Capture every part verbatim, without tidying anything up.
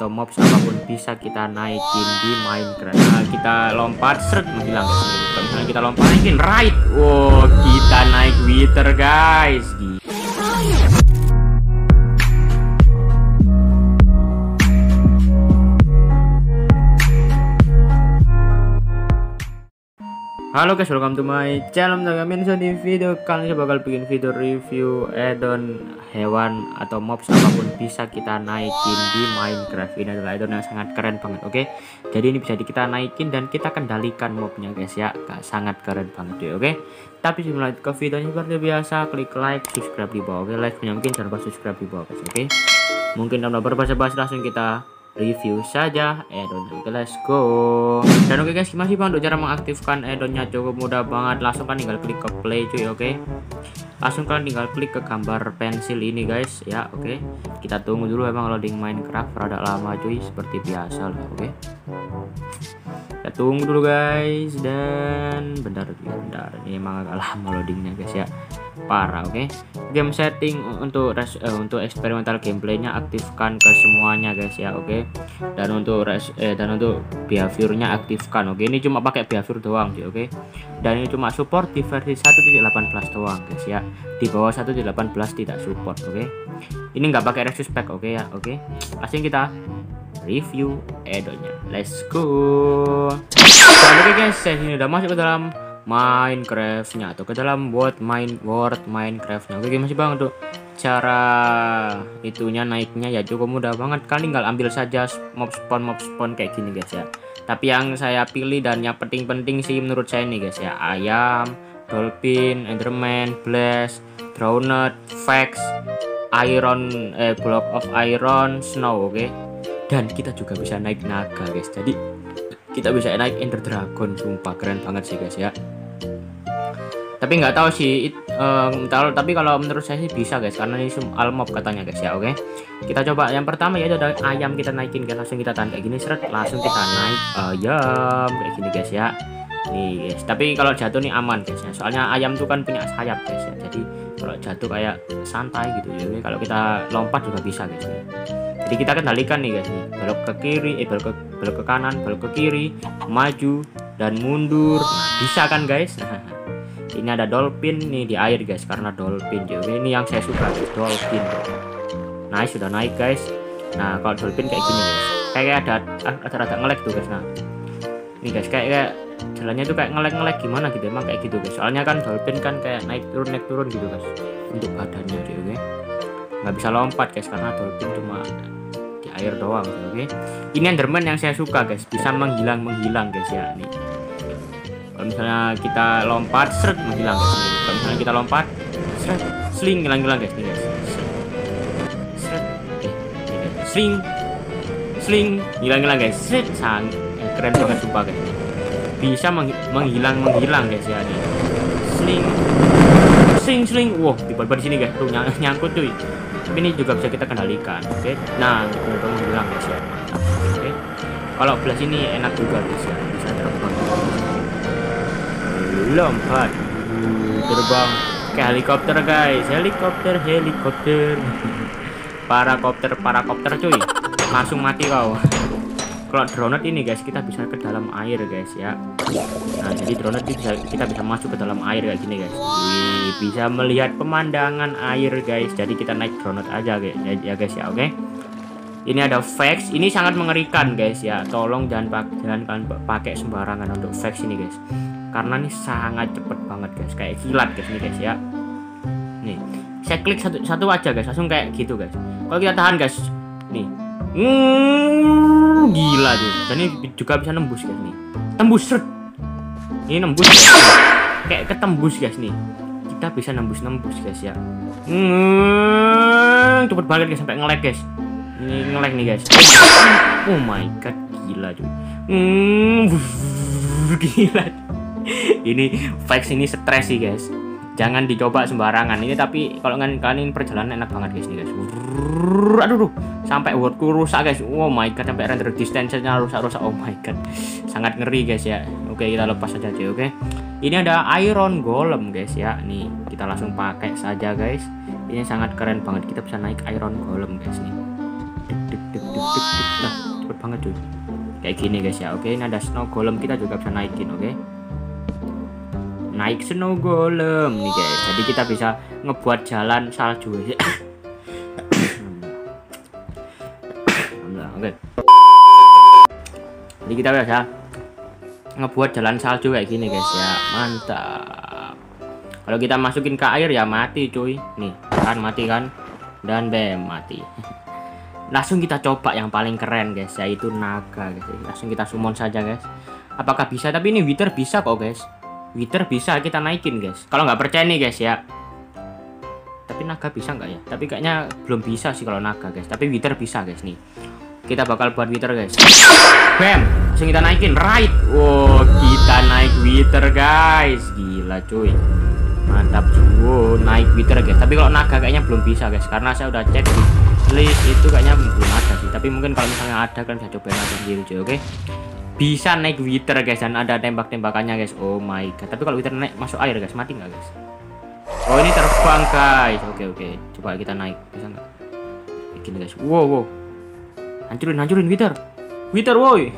atau mobs apapun bisa kita naikin di Minecraft. Nah, kita lompat seret menghilang ya. Misalnya kita lompatin right. Wow, kita naik Wither guys. Halo guys, welcome to my channel. So, di video kali ini bakal bikin video review addon hewan atau mobs apapun bisa kita naikin di Minecraft. Ini adalah addon yang sangat keren banget, oke? Okay? Jadi ini bisa kita naikin dan kita kendalikan mobnya guys ya, sangat keren banget deh, oke? Okay? Tapi sebelum lanjut ke videonya seperti biasa, klik like, subscribe di bawah, oke? Okay? Like mungkin jangan lupa subscribe di bawah guys, oke? Okay? Mungkin tanpa berbahasa-bahasa langsung kita review saja addon. Oke, let's go. Dan oke okay guys, masih bang, untuk cara mengaktifkan addonnya cukup mudah banget. Langsung kan tinggal klik ke play cuy, oke okay? Langsung kan tinggal klik ke gambar pensil ini guys ya, oke okay? Kita tunggu dulu, emang loading Minecraft rada lama cuy, seperti biasa loh, oke okay? Kita tunggu dulu guys, dan bentar ya, bentar ini emang agak lama loadingnya guys ya, parah, oke okay? Game setting untuk res, eh, untuk eksperimental gameplaynya aktifkan ke semuanya guys ya, oke okay? Dan untuk res, eh, dan untuk behaviornya aktifkan, oke okay? Ini cuma pakai behavior doang sih, oke okay? Dan ini cuma support di versi satu titik delapan belas doang guys ya, di bawah satu titik delapan belas tidak support, oke okay? Ini nggak pakai resus pack, oke okay, ya, oke okay? Langsung kita review addonnya, let's go. Dan oke okay guys, saya ini udah masuk ke dalam Minecraftnya atau ke dalam world main world Minecraftnya. Oke masih bang, untuk cara itunya naiknya ya cukup mudah banget. Kalian tinggal ambil saja mob spawn mob spawn kayak gini guys ya. Tapi yang saya pilih dan yang penting-penting sih menurut saya nih guys ya, ayam, dolphin, enderman, blast, drowned, fax, iron, eh, block of iron, snow, oke. Okay? Dan kita juga bisa naik naga guys. Jadi kita bisa naik Ender Dragon, sumpah keren banget sih guys ya. Tapi nggak tahu sih, it, um, tahu, tapi kalau menurut saya sih bisa guys, karena ini all mob katanya guys ya, oke okay? Kita coba yang pertama ya, ada ayam, kita naikin guys, langsung kita tahan kayak gini seret, langsung kita naik ayam kayak gini guys ya. Nih guys, tapi kalau jatuh nih aman guys ya, soalnya ayam tuh kan punya sayap guys ya, jadi kalau jatuh kayak santai gitu ya. Kalau kita lompat juga bisa guys ya. Jadi kita kendalikan nih guys, nih belok ke kiri, eh belok ke, belok ke kanan, belok ke kiri, maju dan mundur, nah, bisa kan guys? Nah, ini ada dolphin nih di air guys, karena dolphin jadi ini yang saya suka guys, dolphin. Nah sudah naik guys. Nah kalau dolphin kayak gini guys, kayak ada ada ngelag tuh guys. Nah ini guys kayak, kayak jalannya tuh kayak ngelag-ngelag gimana gitu, emang kayak gitu guys. Soalnya kan dolphin kan kayak naik turun naik turun gitu guys, untuk badannya dia, oke? Nggak bisa lompat guys karena dolphin cuma air doang, oke okay? Ini enderman yang saya suka guys, bisa menghilang menghilang guys ya. Nih kalau misalnya kita lompat seret menghilang guys. Nih kalau misalnya kita lompat seret sling hilang hilang guys, nih guys seret eh, sling sling hilang hilang guys, seret sang eh, keren banget sumpah guys, bisa meng menghilang menghilang guys ya. Nih sling sling sling, wow tiba-tiba di sini guys tuh ny nyangkut cuy. Tapi ini juga bisa kita kendalikan, oke? Okay? Nah, kita menghilang guys ya, mantap, oke? Okay? Kalau belas ini enak juga guys ya, bisa terbang, lompat, terbang ke helikopter guys, helikopter, helikopter, parakopter, parakopter cuy, langsung mati kau. Kalau dronet ini guys, kita bisa ke dalam air guys ya. Nah, jadi dronet bisa kita bisa masuk ke dalam air kayak gini guys. Wih, bisa melihat pemandangan air guys. Jadi kita naik dronet aja guys ya guys ya, oke. Okay? Ini ada fax, ini sangat mengerikan guys ya. Tolong jangan pakai jangan kalian pakai sembarangan untuk fax ini guys. Karena ini sangat cepet banget guys, kayak kilat guys nih guys ya. Nih, saya klik satu satu aja guys, langsung kayak gitu guys. Kalau kita tahan guys, nih. Hmm, gila tuh. Dan ini juga bisa nembus guys nih. Tembus seret. Ini nembus guys. Kayak ketembus guys nih. Kita bisa nembus-nembus guys ya. Hmm, cepet banget guys, sampai nge-lag guys. Ini nge-lag nih guys. Oh my god, gila tuh. Hmm, gila. Ini fax ini stres sih guys. Jangan dicoba sembarangan ini, tapi kalau kalian perjalanan enak banget guys nih guys. Wrrr, aduh, sampai wordku rusak guys. Oh my god, sampai render distance-nya rusak-rusak. Oh my god, sangat ngeri guys ya. Oke, kita lepas saja deh, oke. Ini ada Iron Golem guys ya. Nih, kita langsung pakai saja guys. Ini sangat keren banget. Kita bisa naik Iron Golem guys nih. Dek, dek, dek, dek, dek, dek. Nah, banget cuy. Kayak gini guys ya. Oke, ini ada Snow Golem, kita juga bisa naikin. Oke, naik Snow Golem nih guys. Jadi kita bisa ngebuat jalan salju. Oke, jadi kita bisa ngebuat jalan salju kayak gini guys ya. Mantap. Kalau kita masukin ke air ya mati cuy. Nih kan mati kan. Dan bem mati. Langsung kita coba yang paling keren guys, yaitu naga guys. Langsung kita summon saja guys. Apakah bisa? Tapi ini Wither bisa kok guys. Wither bisa kita naikin guys. Kalau nggak percaya nih guys ya. Tapi naga bisa nggak ya? Tapi kayaknya belum bisa sih kalau naga guys. Tapi Wither bisa guys nih. Kita bakal buat Wither guys. Bam, langsung kita naikin right. Wow, kita naik Wither guys. Gila cuy. Mantap cuy, naik Wither guys. Tapi kalau naga kayaknya belum bisa guys. Karena saya udah cek sih. List itu kayaknya belum ada sih, tapi mungkin kalau misalnya ada kan bisa cobain aja sendiri cuy. Oke, bisa naik Wither guys, dan ada tembak-tembakannya guys. Oh my god, tapi kalau Wither naik masuk air guys, mati nggak guys? Oh ini terbang guys. Oke oke, coba kita naik, bisa nggak? Begini guys, wow wow, hancurin hancurin Wither, Wither woi.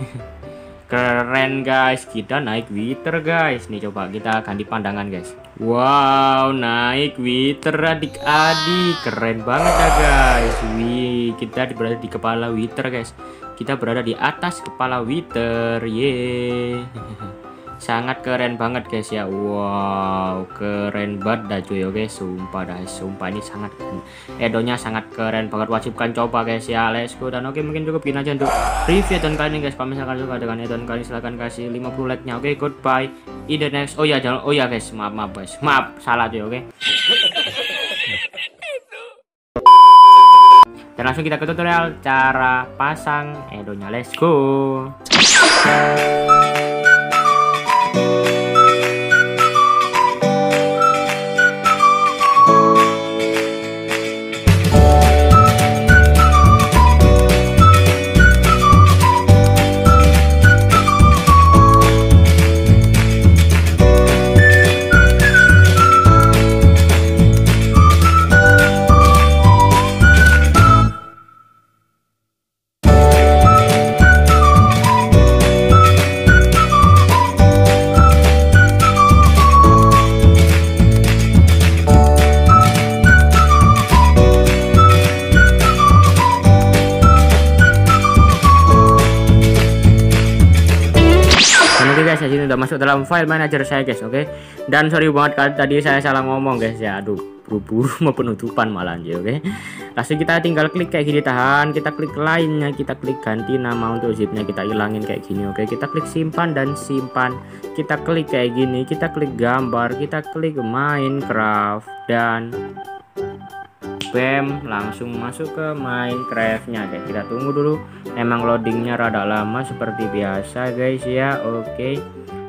Keren guys, kita naik Wither guys. Nih coba kita ganti pandangan guys. Wow, naik Wither adik-adik. Keren banget ya guys. Wih, kita berada di kepala Wither guys. Kita berada di atas kepala Wither. Yeay. Sangat keren banget guys ya. Wow, keren banget dah cuy. Oke, sumpah dah. Sumpah ini sangat edonya sangat keren banget. Wajibkan coba guys ya. Let's go. Dan oke, mungkin cukup gini aja untuk review dan kali ini guys. Kalau misalkan suka dengan edon kali silahkan kasih lima puluh like-nya. Oke, goodbye. In the next. Oh ya, jangan. Oh ya guys, maaf maaf guys. Maaf, salah cuy, oke. Dan langsung kita ke tutorial cara pasang edonya. Let's go. Ini udah masuk dalam file manager saya guys. Oke, dan sorry banget kalau tadi saya salah ngomong guys ya. Aduh, buru-buru mau penutupan malah aja. Oke, langsung kita tinggal klik kayak gini, tahan, kita klik lainnya, kita klik ganti nama untuk zipnya, kita hilangin kayak gini. Oke, kita klik simpan dan simpan, kita klik kayak gini, kita klik gambar, kita klik Minecraft, dan bam, langsung masuk ke Minecraft-nya guys. Kita tunggu dulu, emang loadingnya rada lama seperti biasa guys ya. Oke,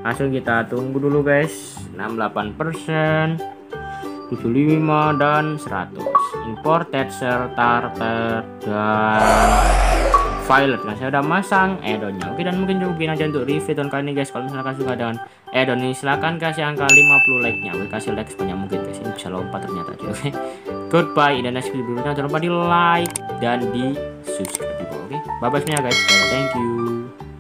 langsung kita tunggu dulu guys. enam puluh delapan persen, tujuh puluh lima dan seratus. Imported serta dan file. Nah, saya udah masang addonnya. Oke, dan mungkin cukupin aja untuk review tahun kali ini guys. Kalau misalkan suka dengan addon ini silahkan kasih angka lima puluh like nya. Oke, kasih like sebanyak mungkin guys. Ini bisa lompat ternyata. Oke, goodbye. Dan next video berikutnya jangan lupa di like dan di subscribe. Oke, bye bye semuanya guys. Bye, thank you.